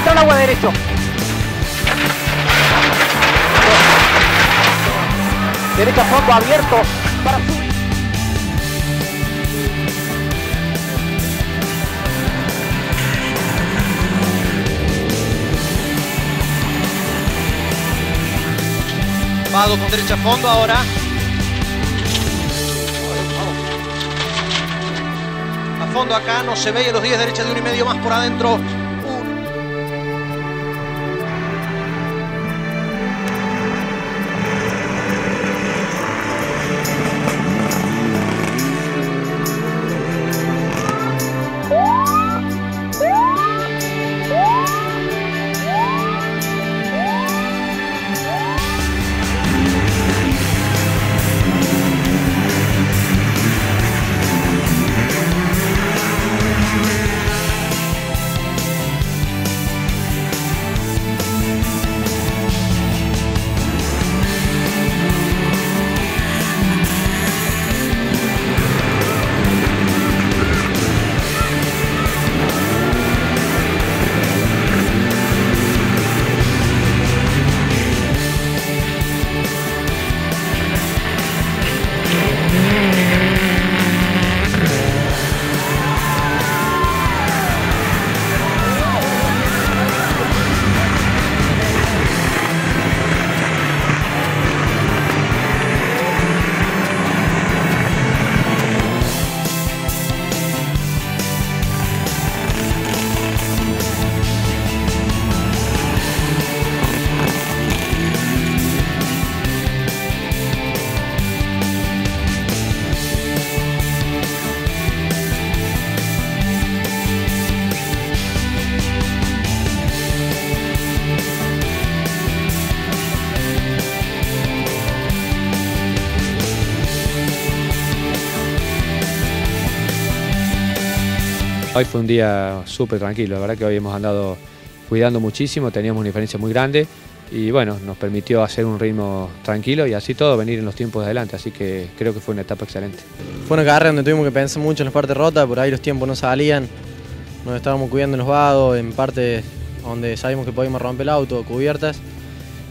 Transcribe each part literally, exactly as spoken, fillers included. entra al agua derecho. Derecha fondo abierto para subir. Pago con derecha fondo ahora. A fondo acá, no se ve, y a los diez derecha de uno y medio más por adentro. Hoy fue un día súper tranquilo, la verdad que hoy hemos andado cuidando muchísimo, teníamos una diferencia muy grande y bueno, nos permitió hacer un ritmo tranquilo y así todo venir en los tiempos de adelante, así que creo que fue una etapa excelente. Fue una carrera donde tuvimos que pensar mucho en las partes rotas, por ahí los tiempos no salían, nos estábamos cuidando en los vados, en partes donde sabíamos que podíamos romper el auto, cubiertas,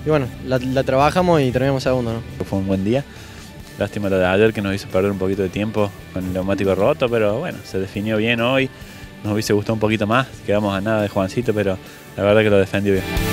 y bueno, la, la trabajamos y terminamos segundo, ¿no? Fue un buen día. Lástima lo de ayer que nos hizo perder un poquito de tiempo con el neumático roto, pero bueno, se definió bien hoy. Nos hubiese gustado un poquito más, quedamos a nada de Juancito, pero la verdad que lo defendió bien.